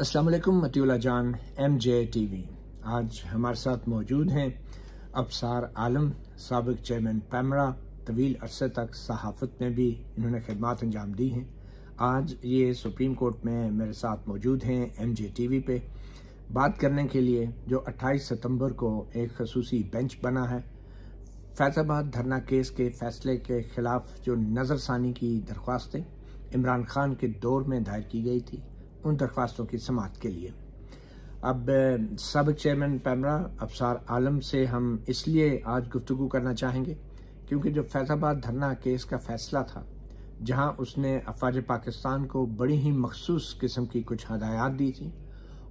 अस्सलाम वालेकुम। मतिउल्लाह जान MJTV। आज हमारे साथ मौजूद हैं अबसार आलम, साबिक चेयरमैन पैमरा। तवील अरसे तक सहाफ़त में भी इन्होंने खिदमत अंजाम दी हैं। आज ये सुप्रीम कोर्ट में मेरे साथ मौजूद हैं MJTV पे बात करने के लिए, जो 28 सितंबर को एक खसूसी बेंच बना है। फैजाबाद धरना केस के फैसले के ख़िलाफ़ जो नज़रसानी की दरख्वास्तें इमरान खान के दौर में दायर की गई थी, उन दरख्वास्तों की समाअत के लिए अब सबक चेयरमैन पैमरा अबसार आलम से हम इसलिए आज गुफ्तगू करना चाहेंगे क्योंकि जो फैजाबाद धरना केस का फ़ैसला था, जहां उसने अफवाज पाकिस्तान को बड़ी ही मखसूस किस्म की कुछ हदायत दी थी,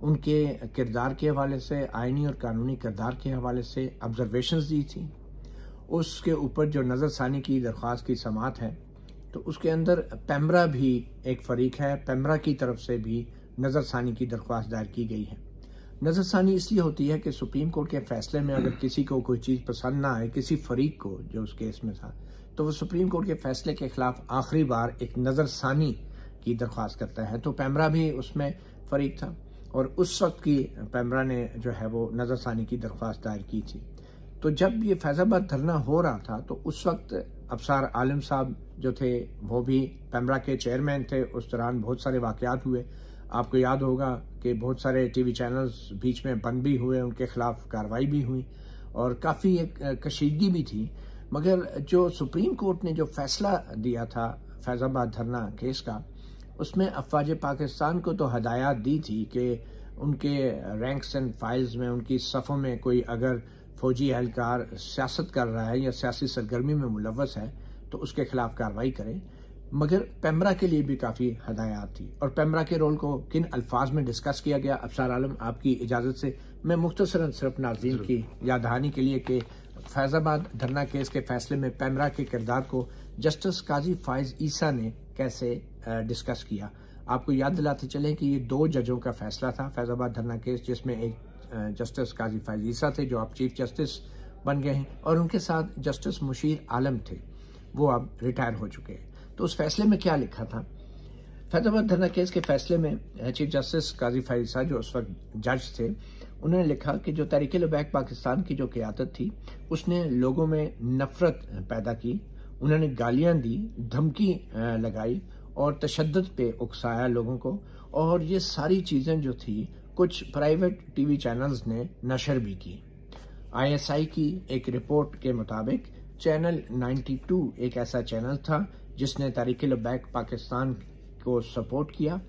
उनके किरदार के हवाले से, आइनी और कानूनी किरदार के हवाले से ऑब्जर्वेशंस दी थी, उसके ऊपर जो नज़रसानी की दरख्वास्त की समाअत है, तो उसके अंदर पैमरा भी एक फ़रीक है। पैमरा की तरफ से भी नज़रसानी की दरख्वास्त दायर की गई है। नज़रसानी इसलिए होती है कि सुप्रीम कोर्ट के फ़ैसले में अगर किसी को कोई चीज़ पसंद ना आए, किसी फ़रीक को जो उस केस में था, तो वो सुप्रीम कोर्ट के फ़ैसले के ख़िलाफ़ आखिरी बार एक नज़रसानी की दरख्वास्त करता है। तो पैमरा भी उसमें फ़रीक था और उस वक्त की पैमरा ने जो है वो नज़रसानी की दरख्वास्त दायर की थी। तो जब ये फैज़ाबाद धरना हो रहा था तो उस वक्त अबसार आलम साहब जो थे वो भी पैमरा के चेयरमैन थे। उस दौरान बहुत सारे वाक़यात हुए। आपको याद होगा कि बहुत सारे टीवी चैनल्स बीच में बंद भी हुए, उनके ख़िलाफ़ कार्रवाई भी हुई और काफ़ी एक कशीदगी भी थी। मगर जो सुप्रीम कोर्ट ने जो फ़ैसला दिया था फैज़ाबाद धरना केस का, उसमें अफवाज पाकिस्तान को तो हदायत दी थी कि उनके रैंक्स एंड फाइल्स में, उनकी सफ़ों में कोई अगर फौजी एहलकार सियासत कर रहा है या सियासी सरगर्मी में मुलव्वस है तो उसके खिलाफ कार्रवाई करें। मगर पैमरा के लिए भी काफ़ी हदायत थी और पैमरा के रोल को किन अल्फाज में डिस्कस किया गया। अबसार आलम, आपकी इजाज़त से मैं मुख्तसरन सिर्फ नाज़रीन की यादहानी के लिए कि फैज़ाबाद धरना केस के फैसले में पैमरा के किरदार को जस्टिस काजी फाइज़ ईसा ने कैसे डिस्कस किया। आपको याद दिलाते चलें कि ये 2 जजों का फैसला था फैज़ाबाद धरना केस, जिसमें एक जस्टिस काजी फैज़ ईसा थे जो अब चीफ जस्टिस बन गए हैं और उनके साथ जस्टिस मुशीर आलम थे, वो अब रिटायर हो चुके हैं। तो उस फैसले में क्या लिखा था? फैजाबाद धरना केस के फैसले में चीफ जस्टिस काजी फैज़ ईसा जो उस वक्त जज थे, उन्होंने लिखा कि जो तहरीक-ए-लब्बैक पाकिस्तान की जो क़ियादत थी उसने लोगों में नफ़रत पैदा की, उन्होंने गालियाँ दी, धमकी लगाई और तशद्दुद पे उकसाया लोगों को। और ये सारी चीज़ें जो थी कुछ प्राइवेट टीवी चैनल्स ने नशर भी की। ISI की एक रिपोर्ट के मुताबिक चैनल 92 एक ऐसा चैनल था जिसने तहरीक-ए-लब्बैक पाकिस्तान को सपोर्ट किया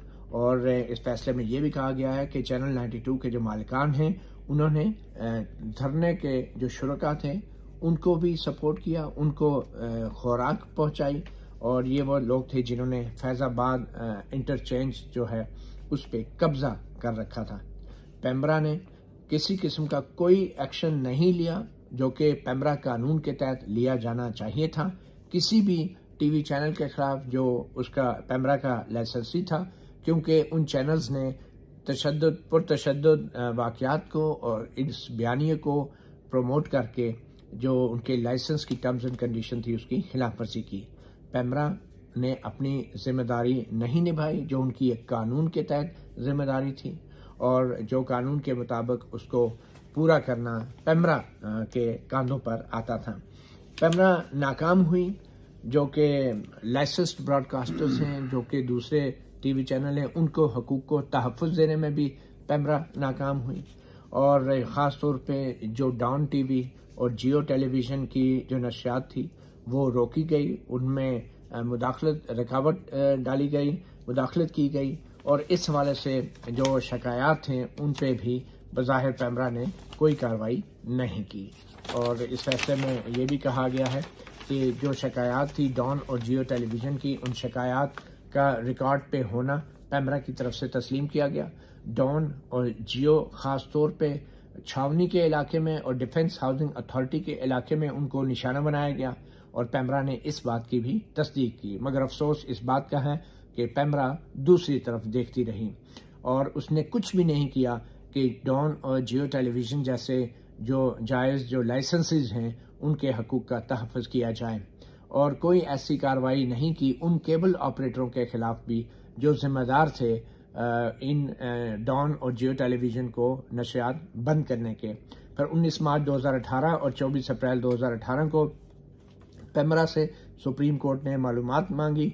और इस फैसले में ये भी कहा गया है कि चैनल 92 के जो मालिकान हैं उन्होंने धरने के जो शुरका थे उनको भी सपोर्ट किया, उनको खुराक पहुँचाई। और ये वो लोग थे जिन्होंने फैज़ाबाद इंटरचेंज जो है उस पर कब्ज़ा कर रखा था। पैमरा ने किसी किस्म का कोई एक्शन नहीं लिया जो कि पैमरा कानून के तहत लिया जाना चाहिए था। किसी भी टीवी चैनल के ख़िलाफ़ जो उसका पैमरा का लाइसेंसी था, क्योंकि उन चैनल्स ने तशद्दुद, पुरतशद्दुद वाक़यात को और इस बयानिए को प्रमोट करके जो उनके लाइसेंस की टर्म्स एंड कंडीशन थी उसकी खिलाफ वर्जी की। पैमरा ने अपनी जिम्मेदारी नहीं निभाई जो उनकी एक कानून के तहत जिम्मेदारी थी और जो कानून के मुताबिक उसको पूरा करना पैमरा के कंधों पर आता था। पैमरा नाकाम हुई। जो कि लाइसेंस्ड ब्रॉडकास्टर्स हैं, जो कि दूसरे टीवी चैनल हैं, उनको हकूक़ को तहफ़्फ़ुज़ देने में भी पैमरा नाकाम हुई। और ख़ास तौर पे जो डॉन TV और जियो टेलीविज़न की जो नशरियात थी वो रोकी गई, उनमें मुदाखलत, रुकावट डाली गई, मुदाखलत की गई। और इस हवाले से जो शिकायत हैं उन पे भी बज़ाहिर पैमरा ने कोई कार्रवाई नहीं की। और इस फैसले में ये भी कहा गया है कि जो शिकायत थी डॉन और जियो टेलीविज़न की, उन शिकायत का रिकॉर्ड पे होना पैमरा की तरफ से तस्लीम किया गया। डॉन और जियो ख़ास तौर पर छावनी के इलाके में और डिफेंस हाउसिंग अथॉरिटी के इलाके में उनको निशाना बनाया गया और पैमरा ने इस बात की भी तस्दीक की। मगर अफसोस इस बात का है कि पैमरा दूसरी तरफ देखती रही और उसने कुछ भी नहीं किया कि डॉन और जियो टेलीविज़न जैसे जो जायज़ जो लाइसेंसेज हैं उनके हकूक़ का तहफ़्फ़ुज़ किया जाए, और कोई ऐसी कार्रवाई नहीं की उन केबल ऑपरेटरों के ख़िलाफ़ भी जो ज़िम्मेदार थे इन डॉन और जियो टेलीविज़न को नशरियात बंद करने के। फिर 19 मार्च 2018 और 24 अप्रैल 2018 को पेमरा से सुप्रीम कोर्ट ने मालूमात मांगी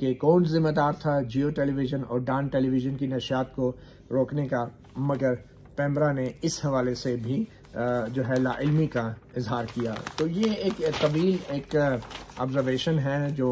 कि कौन जिम्मेदार था जियो टेलीविज़न और डॉन टेलीविज़न की नशरियात को रोकने का, मगर पेमरा ने इस हवाले से भी जो है लाइल्मी का इजहार किया। तो ये एक तवील एक ऑब्जर्वेशन है जो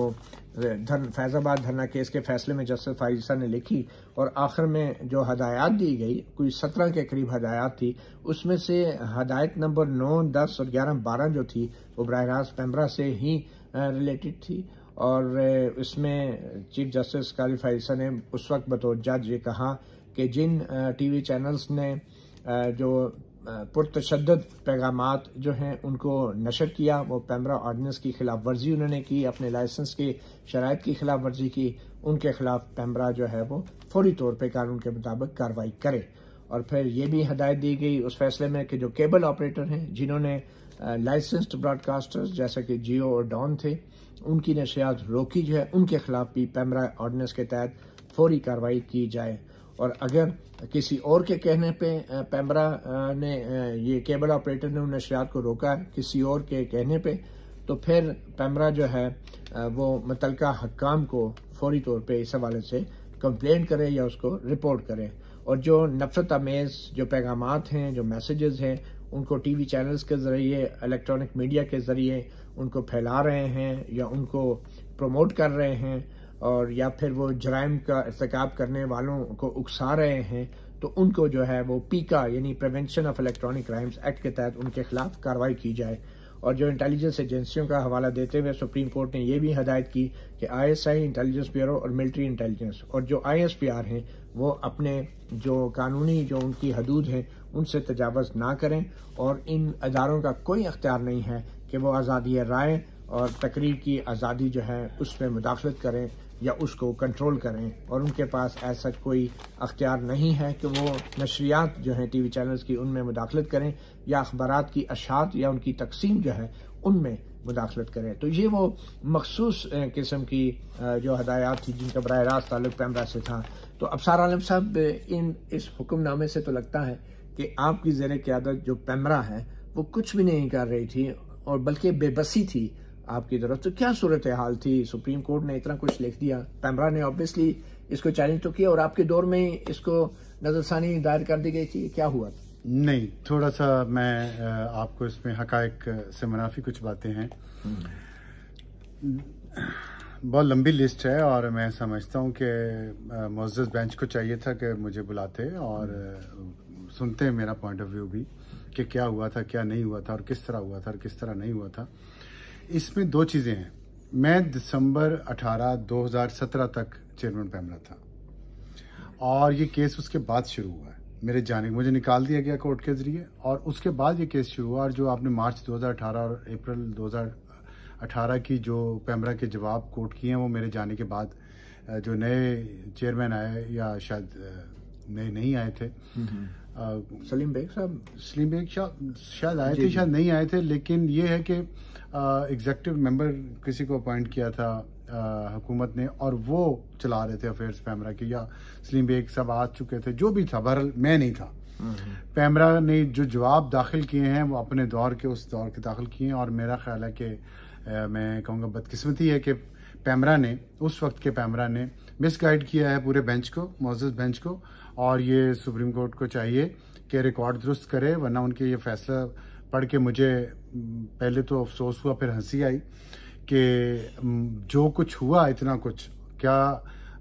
फैज़ाबाद धरना केस के फैसले में जस्टिस फ़ैज़ ईसा ने लिखी, और आखिर में जो हदायत दी गई कोई 17 के करीब हदायत थी, उसमें से हदायत नंबर 9, 10 और 11, 12 जो थी वो बरह रास्त पेमरा से ही रिलेटेड थी। और इसमें चीफ जस्टिस क़ाज़ी फ़ैज़ ईसा ने उस वक्त बतौर जज ये कहा कि जिन टीवी चैनल्स ने जो पुरतशद्दद पैगामात जो हैं उनको नशर किया, वो पेमरा ऑर्डिनेंस की खिलाफ वर्जी उन्होंने की, अपने लाइसेंस के शराइत की खिलाफ वर्जी की, उनके खिलाफ पेमरा जो है वो फौरी तौर पे कानून के मुताबिक कार्रवाई करे। और फिर ये भी हदायत दी गई उस फैसले में कि जो केबल ऑपरेटर हैं जिन्होंने लाइसेंस्ड ब्रॉडकास्टर्स जैसे कि जियो और डॉन थे, उनकी नशरियात रोकी जो है उनके खिलाफ भी पेमरा ऑर्डिनेंस के तहत फौरी कार्रवाई की जाए। और अगर किसी और के कहने पे पेमरा ने ये केबल ऑपरेटर ने उन नशरियात को रोका है किसी और के कहने पे, तो फिर पेमरा जो है वो मुतलका हकाम को फौरी तौर पे इस हवाले से कंप्लेंट करे या उसको रिपोर्ट करे। और जो नफरत आमेज़ जो पैगामात हैं, जो मैसेजेस हैं, उनको टीवी चैनल्स के ज़रिए, इलेक्ट्रॉनिक मीडिया के ज़रिए उनको फैला रहे हैं या उनको प्रमोट कर रहे हैं, और या फिर वो जराइम का इर्तिकाब करने वालों को उकसा रहे हैं, तो उनको जो है वो पीका यानी prevention of electronic crimes act के तहत उनके खिलाफ कार्रवाई की जाए। और जो इंटेलिजेंस एजेंसियों का हवाला देते हुए सुप्रीम कोर्ट ने ये भी हदायत की कि ISI इंटेलिजेंस ब्यूरो और मिलिट्री इंटेलिजेंस और जो ISPR हैं वो अपने जो कानूनी जो उनकी हदूद हैं उनसे तजावज़ ना करें, और इन अदारों का कोई अख्तियार नहीं है कि वो आज़ादी राय और तकरीर की आज़ादी जो है उसमें मुदाखलत करें या उसको कंट्रोल करें, और उनके पास ऐसा कोई अख्तियार नहीं है कि वो नशरियात जो हैं टीवी चैनल्स की उनमें मुदाखलत करें या अखबारात की अशात या उनकी तकसीम जो है उनमें मुदाखलत करें। तो ये वो मखसूस किस्म की जो हदायत थी जिनका बराह रास्त ताल्लुक पेमरा से था। तो अबसार आलम साहब, इस हुक्मनामे से तो लगता है कि आपकी ज़ेर क़यादत जो पेमरा है वो कुछ भी नहीं कर रही थी और बल्कि बेबसी थी आपकी तरफ, तो क्या सूरत हाल थी? सुप्रीम कोर्ट ने इतना कुछ लिख दिया, पेमरा ने ऑब्वियसली इसको चैलेंज तो किया, और आपके दौर में इसको नज़रसानी दायर कर दी गई थी, क्या हुआ? नहीं, थोड़ा सा मैं आपको इसमें हकायक से मुनाफी कुछ बातें हैं, बहुत लंबी लिस्ट है, और मैं समझता हूँ कि मुअज़्ज़ज़ बेंच को चाहिए था कि मुझे बुलाते और सुनते मेरा पॉइंट ऑफ व्यू भी कि क्या हुआ था, क्या नहीं हुआ था, और किस तरह हुआ था और किस तरह नहीं हुआ था। इसमें दो चीज़ें हैं। मैं दिसंबर 18, 2017 तक चेयरमैन पेमरा था और ये केस उसके बाद शुरू हुआ है। मेरे जाने मुझे निकाल दिया गया कोर्ट के ज़रिए और उसके बाद ये केस शुरू हुआ। और जो आपने मार्च 2018 और अप्रैल 2018 की जो पेमरा के जवाब कोर्ट किए हैं, वो मेरे जाने के बाद जो नए चेयरमैन आए, या शायद नए नहीं आए थे, सलीम बेग साहब, सलीम बेग शायद आए थे, शायद नहीं आए थे, लेकिन ये है कि एग्जेक्टिव मेंबर किसी को अपॉइंट किया था हुकूमत ने और वो चला रहे थे अफेयर्स पेमरा की, या सलीम बेग साहब आ चुके थे, जो भी था, बहरहाल मैं नहीं था। पेमरा ने जो जवाब दाखिल किए हैं वो अपने दौर के दाखिल किए हैं, और मेरा ख्याल है कि मैं कहूँगा बदकिस्मती है कि पेमरा ने उस वक्त के पेमरा ने मिसगाइड किया है पूरे बेंच को, मौजूद बेंच को, और ये सुप्रीम कोर्ट को चाहिए कि रिकॉर्ड दुरुस्त करे, वरना उनके ये फैसला पढ़ के मुझे पहले तो अफसोस हुआ, फिर हंसी आई कि जो कुछ हुआ, इतना कुछ क्या,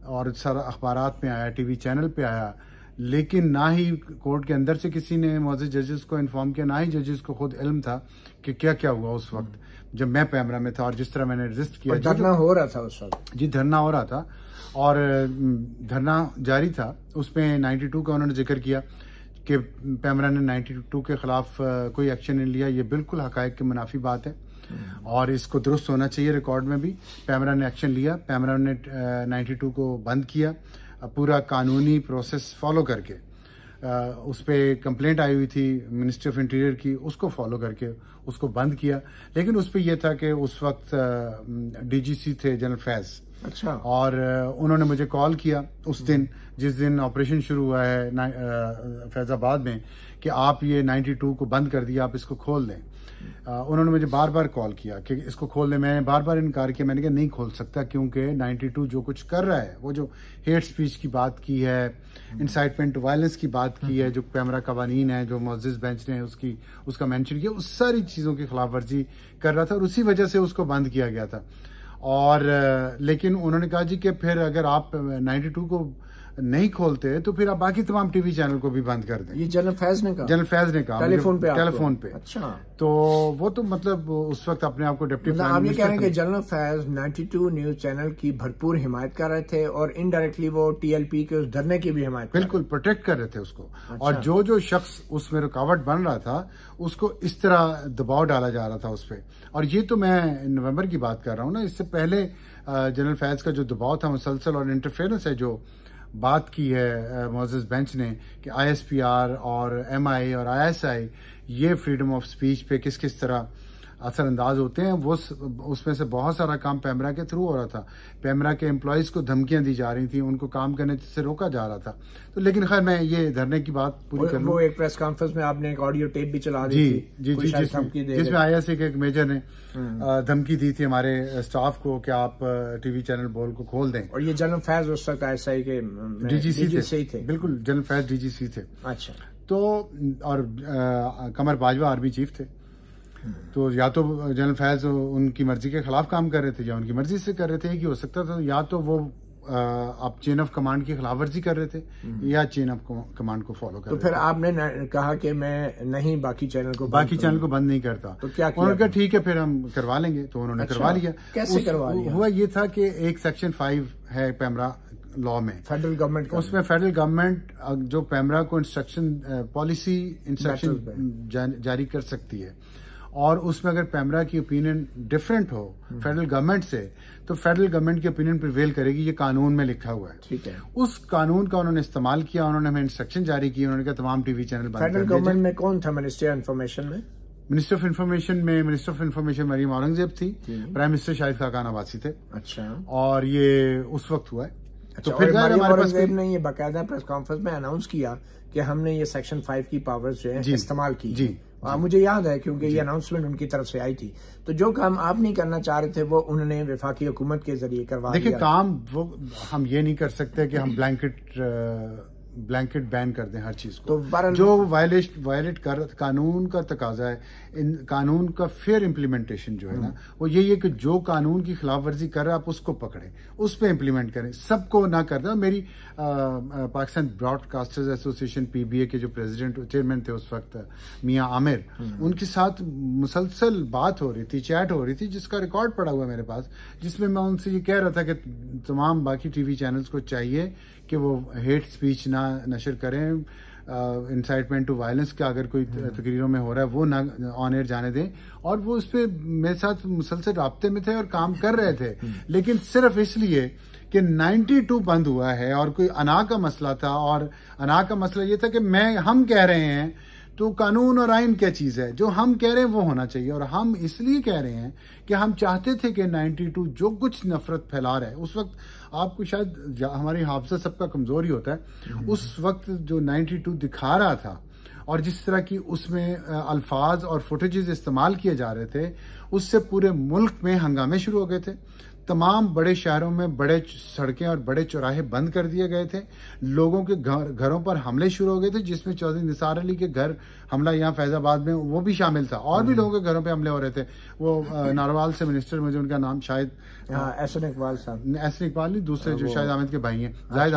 और सारा अखबारात में आया, टीवी चैनल पे आया, लेकिन ना ही कोर्ट के अंदर से किसी ने मौजूद जजेस को इन्फॉर्म किया, ना ही जजेस को खुद इल्म था कि क्या क्या हुआ उस वक्त जब मैं पेमरा में था, और जिस तरह मैंने रजिस्ट किया। धरना हो रहा था उस वक्त, जी धरना हो रहा था और धरना जारी था, उसमें 92 का उन्होंने जिक्र किया कि पेमरा ने 92 के ख़िलाफ़ कोई एक्शन नहीं लिया। ये बिल्कुल हक़ायक़ के मुनाफी बात है और इसको दुरुस्त होना चाहिए। रिकॉर्ड में भी पेमरा ने एक्शन लिया, पेमरा ने 92 को बंद किया पूरा कानूनी प्रोसेस फॉलो करके। उस पर कंप्लेंट आई हुई थी मिनिस्ट्री ऑफ इंटीरियर की, उसको फॉलो करके उसको बंद किया। लेकिन उस पर यह था कि उस वक्त DGC थे जनरल फैज़ अच्छा। और उन्होंने मुझे कॉल किया उस दिन जिस दिन ऑपरेशन शुरू हुआ है फैजाबाद में कि आप ये 92 को बंद कर दिया, आप इसको खोल दें। उन्होंने मुझे बार बार कॉल किया कि इसको खोल दें, मैंने बार बार इनकार किया। मैंने कहा नहीं खोल सकता क्योंकि 92 जो कुछ कर रहा है, वो जो हेट स्पीच की बात की है, इंसाइटमेंट टू वायलेंस की बात की है, जो पैमरा कवानीन है जो मुअज़्ज़ज़ बेंच ने उसका मेंशन किया, उस सारी चीज़ों की खिलाफवर्जी कर रहा था और उसी वजह से उसको बंद किया गया था। और लेकिन उन्होंने कहा जी कि फिर अगर आप 92 को नहीं खोलते तो फिर आप बाकी तमाम टीवी चैनल को भी बंद कर दें। ये जनरल फैज ने कहा टेलीफोन पे। अच्छा, तो वो तो मतलब उस वक्त अपने आप को डिप्टी प्राइम मिनिस्टर, आप ये कह रहे हैं कि जनरल फैज 92 न्यूज चैनल की भरपूर हिमायत कर रहे थे और इनडायरेक्टली वो टीएलपी के उस धरने की भी हिमायत, बिल्कुल प्रोटेक्ट कर रहे थे उसको। और जो जो शख्स उसमें रुकावट बन रहा था उसको इस तरह दबाव डाला जा रहा था उस पर। और ये तो मैं नवम्बर की बात कर रहा हूँ ना, इससे पहले जनरल फैज का जो दबाव था मुसलसल और इंटरफेरेंस है जो बात की है मुअज़्ज़ज़ बेंच ने कि ISPR और MI और ISI ये फ्रीडम ऑफ स्पीच पे किस किस तरह असरअंदाज होते हैं, वो उसमें से बहुत सारा काम पैमरा के थ्रू हो रहा था। पैमरा के एम्प्लॉयज़ को धमकियां दी जा रही थी, उनको काम करने से रोका जा रहा था। तो लेकिन खैर मैं ये धरने की बात पूरी कर लूं। वो एक प्रेस कॉन्फ्रेंस में आपने एक ऑडियो टेप भी चला दी जी जिसमें ISI के एक मेजर ने धमकी दी थी हमारे स्टाफ को कि आप टीवी चैनल बोल को खोल दें। और ये जनरल फैज उस वक्त ISI के DGC थे, बिल्कुल जनरल फैज DGC थे। अच्छा, तो और कमर बाजवा आर्मी चीफ थे। तो या तो जनरल फैज उनकी मर्जी के खिलाफ काम कर रहे थे या उनकी मर्जी से कर रहे थे, कि हो सकता था या तो वो आप चेन ऑफ कमांड की खिलाफ वर्जी कर रहे थे या चेन ऑफ कमांड को फॉलो कर रहे थे। तो फिर आपने कहा कि मैं नहीं बाकी चैनल को बंद नहीं करता। तो क्या उन्होंने कहा ठीक है फिर हम करवा लेंगे, तो उन्होंने करवा लिया। हुआ ये था कि एक सेक्शन 5 है पैमरा लॉ में, फेडरल गवर्नमेंट, उसमें फेडरल गवर्नमेंट जो पैमरा को इंस्ट्रक्शन, पॉलिसी इंस्ट्रक्शन जारी कर सकती है, और उसमें अगर पैमरा की ओपिनियन डिफरेंट हो फेडरल गवर्नमेंट से तो फेडरल गवर्नमेंट की ओपिनियन प्रिवेल करेगी, ये कानून में लिखा हुआ है। ठीक है, उस कानून का उन्होंने इस्तेमाल किया, उन्होंने हमें इंस्ट्रक्शन जारी किए, उन्होंने कहा तमाम टीवी चैनल बंद कर दीजिए। फेडरल गवर्नमेंट में कौन था? मिनिस्टर ऑफ इंफॉर्मेशन में मरियम औरंगजेब थी, प्राइम मिनिस्टर शाहिद खाकान अब्बासी थे। अच्छा, और ये उस वक्त हुआ है। अच्छा, तो फिर हमारे पास ने ये बाकायदा प्रेस कॉन्फ्रेंस में अनाउंस किया कि हमने ये सेक्शन 5 की पावर्स जो है इस्तेमाल की। जी, मुझे याद है क्योंकि ये अनाउंसमेंट उनकी तरफ से आई थी। तो जो काम आप नहीं करना चाह रहे थे वो उन्होंने वफाकी हुकूमत के जरिए करवा दिया। देखिए काम वो हम ये नहीं कर सकते कि हम ब्लैंकेट बैन कर दें हर चीज को। तो जो वायलेट कर, कानून का तकाजा है, इन कानून का फेयर इम्प्लीमेंटेशन जो है ना वो यही है कि जो कानून की खिलाफ वर्जी कर रहा है आप उसको पकड़ें, उस पर इम्प्लीमेंट करें, सबको ना कर दें। मेरी पाकिस्तान ब्रॉडकास्टर्स एसोसिएशन PBA के जो चेयरमैन थे उस वक्त मियाँ आमिर, उनके साथ मुसलसल बात हो रही थी, चैट हो रही थी, जिसका रिकॉर्ड पड़ा हुआ है मेरे पास, जिसमें मैं उनसे ये कह रहा था कि तमाम बाकी TV चैनल्स को चाहिए कि वो हेट स्पीच ना नशर करें, इंसाइटमेंट टू वायलेंस का अगर कोई तकरीरों में हो रहा है वो ना ऑन एयर जाने दें। और वो उस पर मेरे साथ मुसलसल राब्ते में थे और काम कर रहे थे, लेकिन सिर्फ इसलिए कि 92 बंद हुआ है और कोई अना का मसला था। और अना का मसला ये था कि हम कह रहे हैं तो कानून और आइन क्या चीज़ है, जो हम कह रहे हैं वो होना चाहिए। और हम इसलिए कह रहे हैं कि हम चाहते थे कि 92 जो कुछ नफरत फैला रहा है उस वक्त, आपको शायद हमारी हाफजा सबका कमज़ोरी होता है, उस वक्त जो 92 दिखा रहा था और जिस तरह की उसमें अल्फाज और फुटेजेस इस्तेमाल किए जा रहे थे, उससे पूरे मुल्क में हंगामे शुरू हो गए थे। तमाम बड़े शहरों में बड़े सड़कें और बड़े चौराहे बंद कर दिए गए थे, लोगों के घरों पर हमले शुरू हो गए थे, जिसमें चौधरी निसार अली के घर हमला यहाँ फैजाबाद में वो भी शामिल था, और भी लोगों के घरों पे हमले हो रहे थे। वो नारवाल से मिनिस्टर, मुझे उनका नाम शायद एसन इकबाल नहीं, दूसरे जो शाहिद आमिद के भाई हैं, जाहिद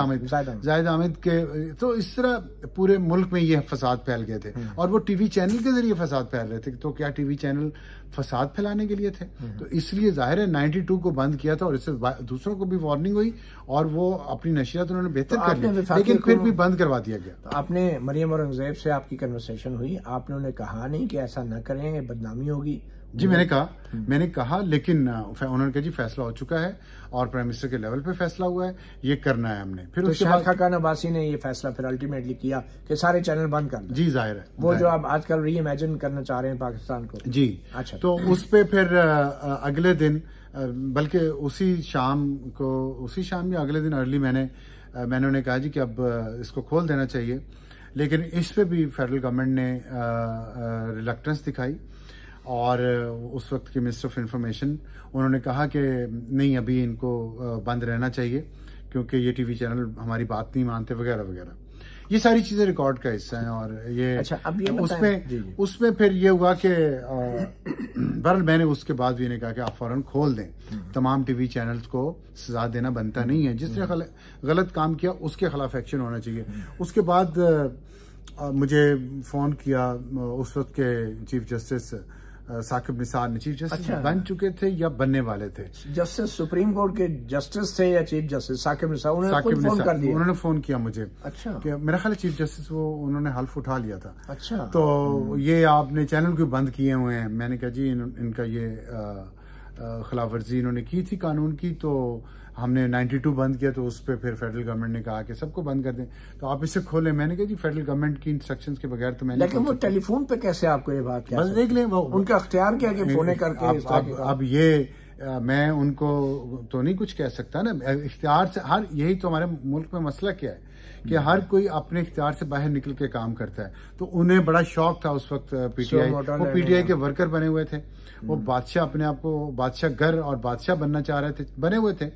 आमिद के। तो इस तरह पूरे मुल्क में ये फसाद फैल गए थे और वो टीवी चैनल के जरिए फसाद फैल रहे थे। तो क्या टीवी चैनल फसाद फैलाने के लिए थे? तो इसलिए जाहिर है 92 को बंद किया था और इससे दूसरों को भी वार्निंग हुई और वो अपनी नशियात उन्होंने बेहतर कर ली, लेकिन फिर भी बंद करवा दिया गया। तो आपने मरियम औरंगजेब से आपकी कन्वर्सेशन हुई, आपने उन्हें कहा नहीं कि ऐसा ना करें बदनामी होगी? जी मैंने कहा लेकिन उन्होंने कहा जी फैसला हो चुका है और प्राइम मिनिस्टर के लेवल पे फैसला हुआ है, ये करना है हमने। फिर तो उसके बाद खाकान अब्बासी ने ये फैसला फिर अल्टीमेटली किया कि सारे चैनल बंद कर दें। जी जाहिर है वो जो आप आजकल रीइमेजिन करना चाह रहे हैं पाकिस्तान को। जी अच्छा, तो उस पर फिर अगले दिन, बल्कि उसी शाम या अगले दिन अर्ली मैंने उन्हें कहा जी कि अब इसको खोल देना चाहिए, लेकिन इस पर भी फेडरल गवर्नमेंट ने रिलक्टेंस दिखाई और उस वक्त के मिनिस्टर ऑफ इंफॉर्मेशन उन्होंने कहा कि नहीं अभी इनको बंद रहना चाहिए क्योंकि ये टीवी चैनल हमारी बात नहीं मानते वगैरह वगैरह। ये सारी चीज़ें रिकॉर्ड का हिस्सा हैं और ये, अच्छा, अब ये उसमें फिर ये हुआ कि बहरहाल मैंने उसके बाद भी इन्हें कहा कि आप फ़ौरन खोल दें, तमाम टीवी चैनल्स को सजा देना बनता नहीं है, जिसने गलत काम किया उसके खिलाफ एक्शन होना चाहिए। उसके बाद मुझे फ़ोन किया उस वक्त के चीफ जस्टिस साकिब निसार ने, चीफ जस्टिस अच्छा बन चुके थे या बनने वाले थे, जस्टिस सुप्रीम कोर्ट के जस्टिस थे या चीफ जस्टिस साकिब निसार, उन्होंने फोन किया मुझे। अच्छा, कि मेरा ख्याल चीफ जस्टिस वो उन्होंने हल्फ उठा लिया था। अच्छा, तो ये आपने चैनल क्यों बंद किए हुए हैं? मैंने कहा जी इनका ये खिलाफ वर्जी इन्होंने की थी कानून की, तो हमने 92 बंद किया तो उस पर फिर फेडरल गवर्नमेंट ने कहा कि सबको बंद कर दें, तो आप इसे खोलें। मैंने कहा जी फेडरल गवर्नमेंट की इंस्ट्रक्शंस के बगैर तो मैंने, लेकिन वो टेलीफोन पे कैसे आपको ये बात बस देख लें, वो उनका अख्तियार क्या कि फोन करके अब ये मैं उनको तो नहीं कुछ कह सकता ना इख्तियार से। हर यही तो हमारे मुल्क में मसला क्या है कि हर कोई अपने इख्तियार से बाहर निकल के काम करता है। तो उन्हें बड़ा शौक था उस वक्त पीटीआई, वो पीटीआई के वर्कर बने हुए थे, वो बादशाह अपने आप को बादशाह घर और बादशाह बनना चाह रहे थे, बने हुए थे,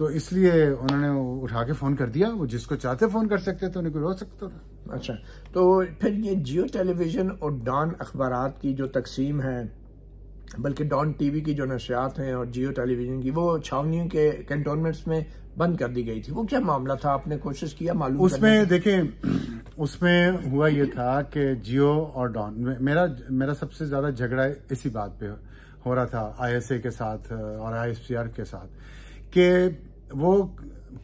तो इसलिए उन्होंने उठा के फोन कर दिया। वो जिसको चाहते फोन कर सकते थे, उन्हें कोई रोक सकता था। अच्छा, तो फिर ये जियो टेलीविजन और डॉन अखबारात की जो तकसीम है, बल्कि डॉन टीवी की जो नशियात हैं और जियो टेलीविजन की, वो छावनियों के कंटोनमेंट्स में बंद कर दी गई थी, वो क्या मामला था? आपने कोशिश किया मालूम? उसमें देखें, उसमें हुआ ये था कि जियो और डॉन, मेरा सबसे ज़्यादा झगड़ा इसी बात पे हो रहा था ISI के साथ और ISPR के साथ, कि वो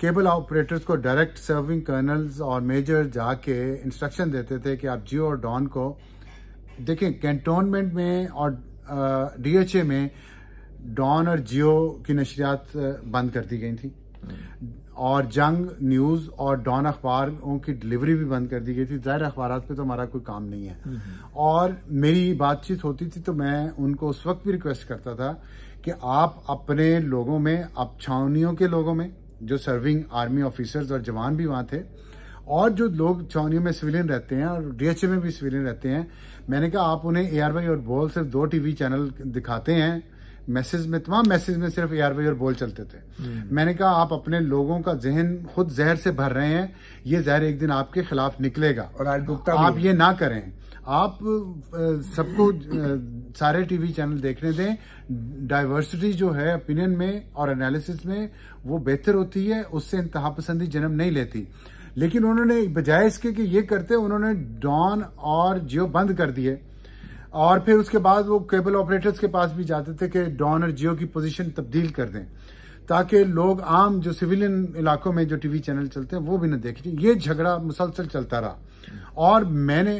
केबल ऑपरेटर्स को डायरेक्ट सर्विंग कर्नल्स और मेजर जाके इंस्ट्रक्शन देते थे कि आप जियो और डॉन को देखें कैंटोनमेंट में और DHA में डॉन और जियो की नशरियात बंद कर दी गई थी और जंग न्यूज़ और डॉन अखबारों की डिलीवरी भी बंद कर दी गई थी। ज़ाहिर अखबारात पे तो हमारा कोई काम नहीं है और मेरी बातचीत होती थी तो मैं उनको उस वक्त भी रिक्वेस्ट करता था कि आप अपने लोगों में, आप छावनियों के लोगों में जो सर्विंग आर्मी ऑफिसर्स और जवान भी वहाँ थे और जो लोग छावनियों में सिविलियन रहते हैं और DHA में भी सिविलियन रहते हैं, मैंने कहा आप उन्हें ARY और BOL सिर्फ 2 TV चैनल दिखाते हैं, मैसेज में तमाम मैसेज में सिर्फ ARY और BOL चलते थे। मैंने कहा आप अपने लोगों का जहन खुद जहर से भर रहे हैं, ये जहर एक दिन आपके खिलाफ निकलेगा और आप ये ना करें, आप सबको सारे TV चैनल देखने दें। डाइवर्सिटी जो है ओपिनियन में और एनालिसिस में वो बेहतर होती है, उससे इंतहा पसंदी जन्म नहीं लेती। लेकिन उन्होंने बजाय इसके कि ये करते, उन्होंने डॉन और जियो बंद कर दिए और फिर उसके बाद वो केबल ऑपरेटर्स के पास भी जाते थे कि डॉन और जियो की पोजीशन तब्दील कर दें ताकि लोग आम जो सिविलियन इलाकों में जो टीवी चैनल चलते हैं वो भी ना देखें। ये झगड़ा मुसलसल चलता रहा और मैंने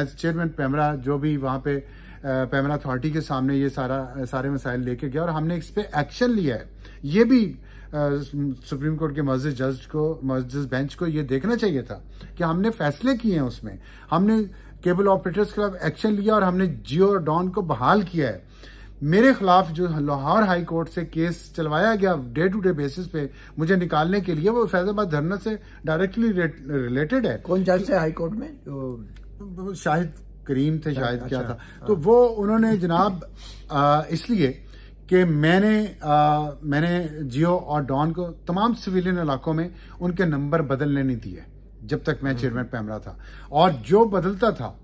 एज चेयरमैन पेमरा जो भी वहाँ पे पेमरा अथॉरिटी के सामने ये सारे मसाइल लेके गया और हमने इस पर एक्शन लिया है। ये भी सुप्रीम कोर्ट के मर्जस बेंच को ये देखना चाहिए था कि हमने फैसले किए हैं, उसमें हमने केबल ऑपरेटर्स के खिलाफ एक्शन लिया और हमने जियो और डॉन को बहाल किया है। मेरे खिलाफ जो लाहौर हाई कोर्ट से केस चलवाया गया डे टू डे बेसिस पे मुझे निकालने के लिए, वो फैजाबाद धरना से डायरेक्टली रिलेटेड है। कौन जज थे हाई कोर्ट में? तो शाहिद करीम थे शायद, क्या था तो वो उन्होंने जनाब इसलिए कि मैंने जियो और डॉन को तमाम सिविलियन इलाकों में उनके नंबर बदलने नहीं दिए जब तक मैं चेयरमैन पेमरा था, और जो बदलता था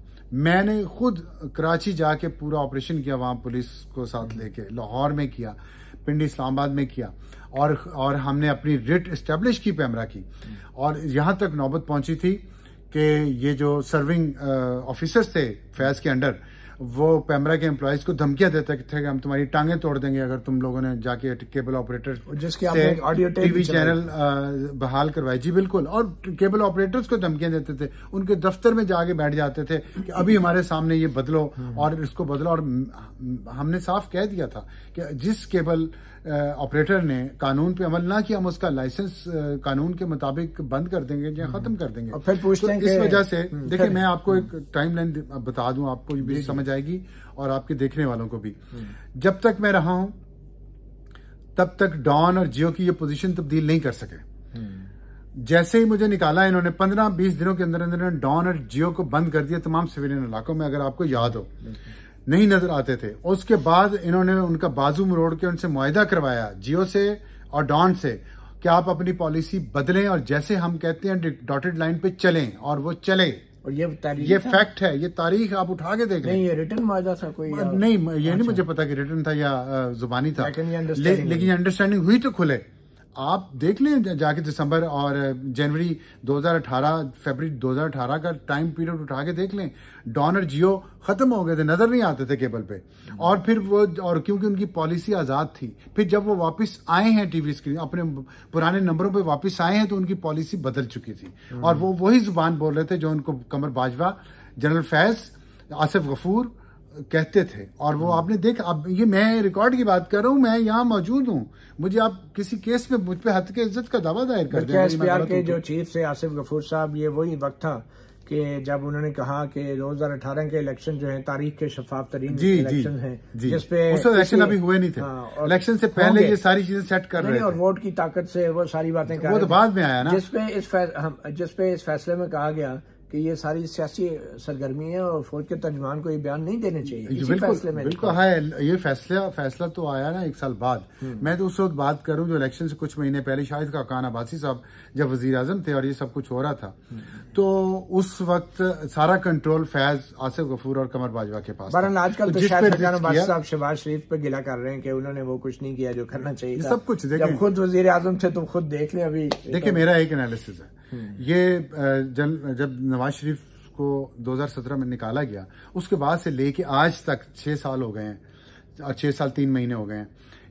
मैंने खुद कराची जाके पूरा ऑपरेशन किया, वहाँ पुलिस को साथ लेके, लाहौर में किया, पिंडी इस्लामाबाद में किया और हमने अपनी रिट इस्टेब्लिश की पेमरा की और यहाँ तक नौबत पहुँची थी कि ये जो सर्विंग ऑफिसर्स थे फैज़ के अंडर, वो पैमरा के एम्प्लॉयज को धमकियां देता थे कि हम तुम्हारी टांगें तोड़ देंगे अगर तुम लोगों ने जाके केबल ऑपरेटर जिसके आपने ऑडियो टीवी चैनल बहाल करवाई। जी बिल्कुल, और केबल ऑपरेटर्स को धमकियां देते थे, उनके दफ्तर में जाके बैठ जाते थे कि अभी हमारे सामने ये बदलो और इसको बदलो। और हमने साफ कह दिया था कि जिस केबल ऑपरेटर ने कानून पे अमल ना किया हम उसका लाइसेंस कानून के मुताबिक बंद कर देंगे या खत्म कर देंगे। और फिर पूछते हैं इस वजह से देखिए मैं आपको एक टाइमलाइन बता दूं, आपको भी समझ आएगी और आपके देखने वालों को भी। जब तक मैं रहा हूं तब तक डॉन और जियो की ये पोजीशन तब्दील नहीं कर सके। जैसे ही मुझे निकाला इन्होंने 15-20 दिनों के अंदर अंदर डॉन और जियो को बंद कर दिया तमाम सिविलियन इलाकों में, अगर आपको याद हो नहीं नजर आते थे। उसके बाद इन्होंने उनका बाजू मरोड़ के उनसे मुआहदा करवाया जियो से और डॉन से कि आप अपनी पॉलिसी बदलें और जैसे हम कहते हैं डॉटेड लाइन पे चलें, और वो चले। और ये फैक्ट है, ये तारीख आप उठा के देख लें। नहीं ये रिटर्न मुआहदा था कोई नहीं, ये नहीं मुझे पता कि रिटर्न था या जुबानी था, लेकिन अंडरस्टैंडिंग हुई तो खुले। आप देख लें जाके दिसंबर और जनवरी 2018 फरवरी 2018 का टाइम पीरियड उठा के देख लें, डॉन और जियो खत्म हो गए थे, नजर नहीं आते थे केबल पे। और फिर वो, और क्योंकि उनकी पॉलिसी आज़ाद थी, फिर जब वो वापस आए हैं टीवी स्क्रीन अपने पुराने नंबरों पे वापस आए हैं तो उनकी पॉलिसी बदल चुकी थी और वो वही जुबान बोल रहे थे जो उनको कमर बाजवा, जनरल फैज, आसिफ गफूर कहते थे। और वो आपने देखा, अब ये मैं रिकॉर्ड की बात कर रहा हूँ, मैं यहाँ मौजूद हूँ, मुझे आप किसी केस में मुझ पे हद के इज्जत का दावा दायर कर दें। एसपीआर के जो चीफ से आसिफ गफूर साहब, ये वही वक्त था कि जब उन्होंने कहा कि 2018 के इलेक्शन जो है तारीख के शफाफ तरीन इलेक्शन है, जिसपे इलेक्शन अभी हुए नहीं थे, इलेक्शन से पहले ये सारी चीजें सेट कर रहे हैं और वोट की ताकत से वो सारी बातें कर रहे थे, बाद में आया ना, जिसपे इस फैसले में कहा गया कि ये सारी सियासी सरगर्मी है और फौज के तर्जुमान को ये बयान नहीं देने चाहिए। बिल्कुल है, ये फैसला तो आया ना एक साल बाद। मैं तो उस वक्त बात करूं जो इलेक्शन से कुछ महीने पहले शाहिद खाकान अब्बासी साहब जब वजीर आजम थे और ये सब कुछ हो रहा था, तो उस वक्त सारा कंट्रोल फैज, आसिफ गफूर और कमर बाजवा के पास। बहरहाल आजकल तो शाहिद खाकान अब्बासी साहब शहबाज शरीफ पर गिला कर रहे हैं कि उन्होंने वो कुछ नहीं किया जो करना चाहिए। सब कुछ देखिए, खुद वजीर आजम थे तो खुद देख लें। अभी देखिए मेरा एक एनालिसिस है, ये जब नवाज शरीफ को 2017 में निकाला गया उसके बाद से लेके आज तक 6 साल हो गए हैं, 6 साल 3 महीने हो गए हैं,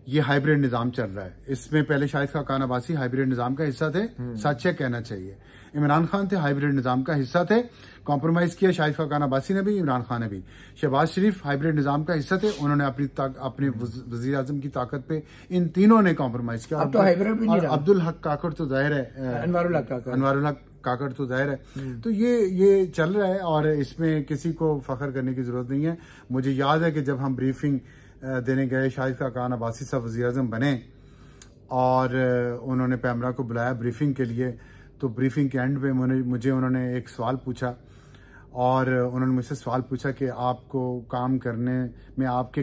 ये हाइब्रिड निज़ाम चल रहा है। इसमें पहले शाहिद खाकान अब्बासी हाइब्रिड निज़ाम का हिस्सा थे, सच है कहना चाहिए, इमरान खान थे हाइब्रिड निज़ाम का हिस्सा थे, कॉम्प्रोमाइज़ किया शाहिद खाकान अब्बासी ने भी, इमरान खान ने भी। शहबाज शरीफ हाइब्रिड निज़ाम का हिस्सा थे, उन्होंने अपने वज़ीर आज़म की ताकत पे इन तीनों ने कॉम्प्रोमाइज़ किया। और अब्दुल हक काकड़ तो जाहिर है, अनवारुल हक काकड़ तो जाहिर है। तो ये चल रहा है और इसमें किसी को फख्र करने की ज़रूरत नहीं है। मुझे याद है कि जब हम ब्रीफिंग देने गए, शाहिद खाकान अब्बासी साहब वज़ीर-ए-आज़म बने और उन्होंने पैमरा को बुलाया ब्रीफिंग के लिए, तो ब्रीफिंग के एंड में उन्होंने एक सवाल पूछा और उन्होंने मुझसे सवाल पूछा कि आपको काम करने में, आपके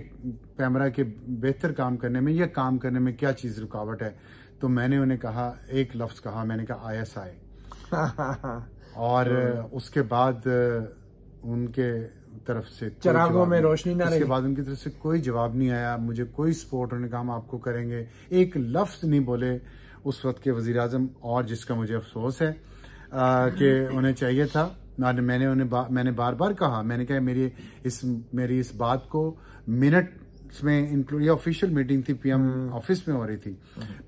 पैमरा के बेहतर काम करने में या काम करने में क्या चीज़ रुकावट है। तो मैंने उन्हें कहा, एक लफ्ज़ कहा, मैंने कहा ISI। और उसके बाद उनके तरफ से चरागों में रोशनी ना रही, इसके बाद उनकी तरफ से कोई जवाब नहीं आया, मुझे कोई सपोर्ट उन्होंने कहा हम आपको करेंगे, एक लफ्ज नहीं बोले उस वक्त के वजीर आजम। और जिसका मुझे अफसोस है कि उन्हें चाहिए था, मैंने बार बार कहा, मैंने कहा मेरी इस बात को मिनट में इंक्लूड, ये ऑफिशियल मीटिंग थी पीएम ऑफिस में हो रही थी,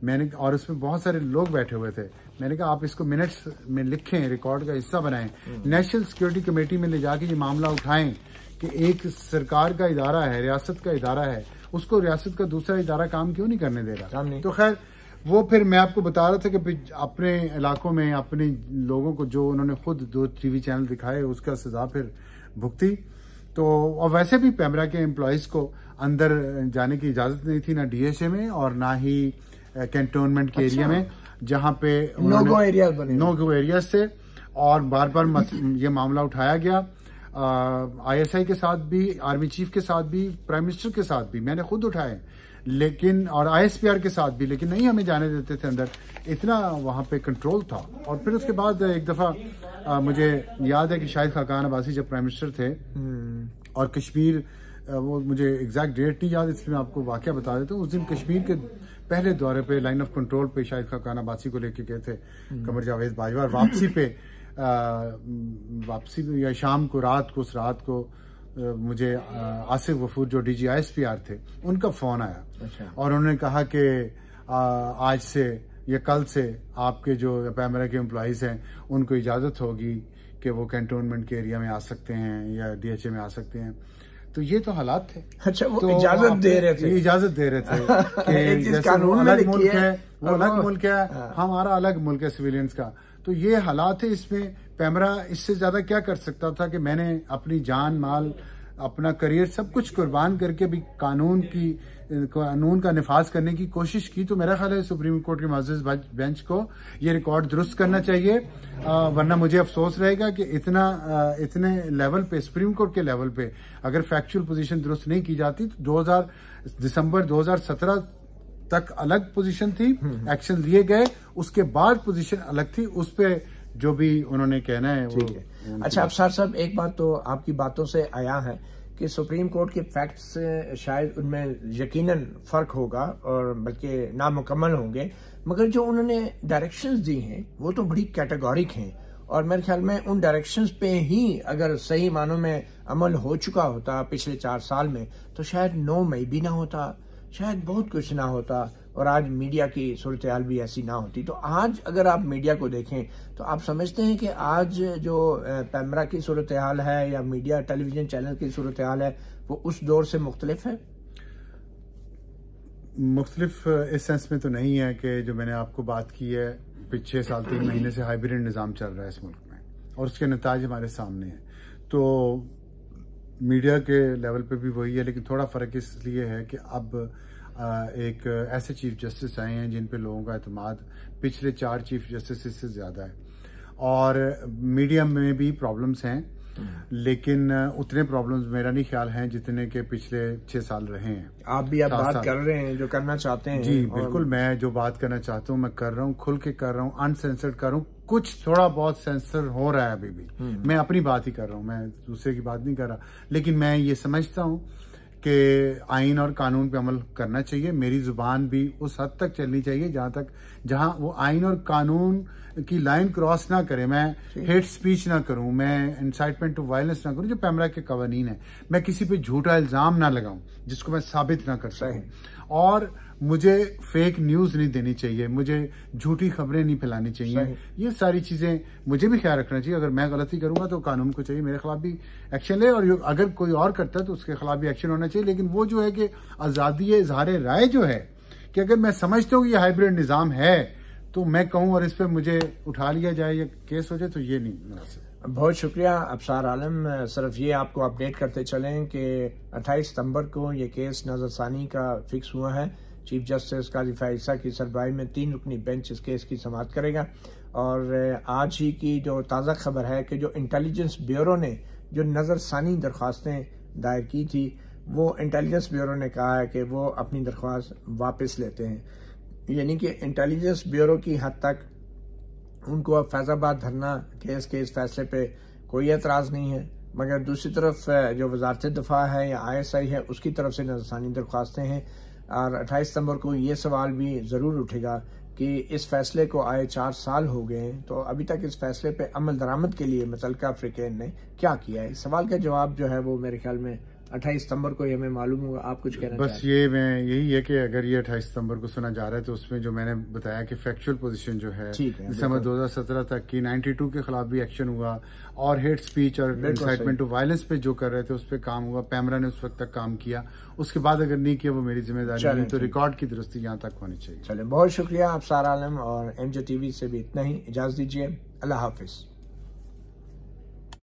मैंने, और उसमें बहुत सारे लोग बैठे हुए थे, मैंने कहा आप इसको मिनट्स में लिखें, रिकॉर्ड का हिस्सा बनाएं, नेशनल सिक्योरिटी कमेटी में ले जाके ये मामला उठाएं कि एक सरकार का इदारा है, रियासत का इदारा है, उसको रियासत का दूसरा इदारा काम क्यों नहीं करने दे रहा। तो खैर वो, फिर मैं आपको बता रहा था कि अपने इलाकों में अपने लोगों को जो उन्होंने खुद 2 टीवी चैनल दिखाए उसका सजा फिर भुगती। तो और वैसे भी पैमरा के एम्प्लॉयज़ को अंदर जाने की इजाज़त नहीं थी, ना DHA में और ना ही कैंटोनमेंट के एरिया में, जहाँ पे नो गो एरिया से, और बार बार ये मामला उठाया गया। ISI के साथ भी, आर्मी चीफ के साथ भी, प्राइम मिनिस्टर के साथ भी मैंने खुद उठाए, लेकिन और ISPR के साथ भी, लेकिन नहीं हमें जाने देते थे अंदर, इतना वहाँ पे कंट्रोल था। और फिर उसके बाद एक दफ़ा मुझे याद है कि शाहिद खाकान अब्बासी जब प्राइम मिनिस्टर थे और कश्मीर, वो मुझे एग्जैक्ट डेट नहीं याद, इसलिए मैं आपको वाकया बता देता हूँ। उस दिन कश्मीर के पहले दौरे पे लाइन ऑफ कंट्रोल पे शाहिद खाकान अब्बासी को लेके गए थे कमर जावेद बाजवा, और वापसी पे या शाम को, रात को, उस रात को मुझे आसिफ गफूर जो डीजी ISPR थे उनका फ़ोन आया। अच्छा। और उन्होंने कहा कि आज से या कल से आपके जो पैमरा के एम्प्लॉइज़ हैं उनको इजाज़त होगी कि वो कैंटोनमेंट के एरिया में आ सकते हैं या DHA में आ सकते हैं। तो ये तो हालात थे। अच्छा, वो तो इजाजत दे रहे थे, कि जैसे अलग मुल्क है वो अलग मुल्क है, हमारा अलग मुल्क है सिविलियंस का। तो ये हालात है, इसमें पैमरा इससे ज्यादा क्या कर सकता था कि मैंने अपनी जान माल अपना करियर सब कुछ कुर्बान करके भी कानून का निफाज करने की कोशिश की। तो मेरा ख्याल है सुप्रीम कोर्ट के मजलिस बेंच को ये रिकॉर्ड दुरुस्त करना चाहिए, वरना मुझे अफसोस रहेगा कि इतने लेवल पे सुप्रीम कोर्ट के लेवल पे अगर फैक्चुअल पोजीशन दुरुस्त नहीं की जाती तो दिसंबर 2017 तक अलग पोजीशन थी, एक्शन लिए गए, उसके बाद पोजीशन अलग थी, उस पर जो भी उन्होंने कहना है वो है। अच्छा अफसर साहब, एक बात तो आपकी बातों से आया है कि सुप्रीम कोर्ट के फैक्ट्स शायद उनमें यकीनन फर्क होगा और बल्कि नामुकम्मल होंगे, मगर जो उन्होंने डायरेक्शंस दी हैं वो तो बड़ी कैटेगोरिक हैं और मेरे ख्याल में उन डायरेक्शंस पे ही अगर सही मानों में अमल हो चुका होता पिछले 4 साल में तो शायद 9 मई भी ना होता, शायद बहुत कुछ ना होता और आज मीडिया की सूरत हाल भी ऐसी ना होती। तो आज अगर आप मीडिया को देखें तो आप समझते हैं कि आज जो पैमरा की सूरत हाल है या मीडिया टेलीविजन चैनल की सूरत हाल है वो उस दौर से मुख्तलिफ है? मुख्तलिफ इस सेंस में तो नहीं है कि जो मैंने आपको बात की है, पिछले 6 साल 3 महीने से हाइब्रिड निज़ाम चल रहा है इस मुल्क में और उसके नताज हमारे सामने हैं। तो मीडिया के लेवल पे भी वही है, लेकिन थोड़ा फ़र्क इसलिए है कि अब एक ऐसे चीफ जस्टिस आए हैं जिन पे लोगों का एतमाद पिछले 4 चीफ जस्टिस से ज़्यादा है और मीडिया में भी प्रॉब्लम्स हैं, लेकिन उतने प्रॉब्लम्स मेरा नहीं ख्याल हैं जितने के पिछले 6 साल रहे हैं। आप भी बात कर रहे हैं जो करना चाहते हैं? जी बिल्कुल, मैं जो बात करना चाहता हूँ मैं कर रहा हूँ, खुल के कर रहा हूँ, अनसेंसर्ड कर रहा हूँ। कुछ थोड़ा बहुत सेंसर हो रहा है अभी भी, मैं अपनी बात ही कर रहा हूँ, मैं दूसरे की बात नहीं कर रहा, लेकिन मैं ये समझता हूँ कि आइन और कानून पे अमल करना चाहिए। मेरी ज़ुबान भी उस हद तक चलनी चाहिए जहाँ वो आइन और कानून की लाइन क्रॉस ना करे, मैं हेट स्पीच ना करूँ, मैं इंसाइटमेंट टू वायलेंस ना करूँ जो पैमरा के कवानीन है, मैं किसी पे झूठा इल्ज़ाम ना लगाऊँ जिसको मैं साबित ना कर सकूँ, और मुझे फेक न्यूज़ नहीं देनी चाहिए, मुझे झूठी खबरें नहीं फैलानी चाहिए। ये सारी चीज़ें मुझे भी ख्याल रखना चाहिए। अगर मैं गलती करूँगा तो कानून को चाहिए मेरे खिलाफ भी एक्शन ले, और अगर कोई और करता है तो उसके खिलाफ भी एक्शन होना चाहिए। लेकिन वो जो है कि आज़ादी इजहार राय जो है कि अगर मैं समझता हूँ कि ये हाइब्रिड निज़ाम है तो मैं कहूँ और इस पर मुझे उठा लिया जाए या केस हो जाए, तो ये नहीं मुनासिब। बहुत शुक्रिया अबसार आलम। सिर्फ ये आपको अपडेट करते चलें कि 28 सितंबर को ये केस नज़रसानी का फिक्स हुआ है। चीफ जस्टिस काजी फैज़ ईसा की सरबराही में 3 रुकनी बेंच इस केस की समाअत करेगा। और आज ही की जो ताज़ा खबर है कि जो इंटेलिजेंस ब्यूरो ने जो नज़रसानी दरख्वास्तें दायर की थी वो इंटेलिजेंस ब्यूरो ने कहा है कि वो अपनी दरख्वास्त वापस लेते हैं, यानी कि इंटेलिजेंस ब्यूरो की हद तक उनको अब फैज़ाबाद धरना केस के इस फैसले पे कोई एतराज़ नहीं है। मगर दूसरी तरफ जो वजारत दफा है या ISI है उसकी तरफ से नज़रसानी दरख्वास्तें हैं। और 28 सितंबर को ये सवाल भी ज़रूर उठेगा कि इस फैसले को आए 4 साल हो गए हैं तो अभी तक इस फैसले पे अमल दरामद के लिए मुतलका अफ्रीकन ने क्या किया है। इस सवाल का जवाब जो है वो मेरे ख्याल में 28 सितंबर को ये हमें मालूम होगा। आप कुछ कहना बस चाहते? ये मैं यही है कि अगर ये 28 सितंबर को सुना जा रहा है तो उसमें जो मैंने बताया कि फैक्चुअल पोजीशन जो है दिसंबर 2017 तक की 92 के खिलाफ भी एक्शन हुआ और हेट स्पीच और इंसाइटमेंट टू वायलेंस पे जो कर रहे थे उस पर काम हुआ, पैमरा ने उस वक्त तक काम किया, उसके बाद अगर नहीं किया वो मेरी जिम्मेदारी नहीं, तो रिकॉर्ड की दुरुस्ती यहाँ तक होनी चाहिए। चलें, बहुत शुक्रिया अबसार आलम और MJTV से भी इतना ही। इजाज़त दीजिए, अल्लाह हाफिज़।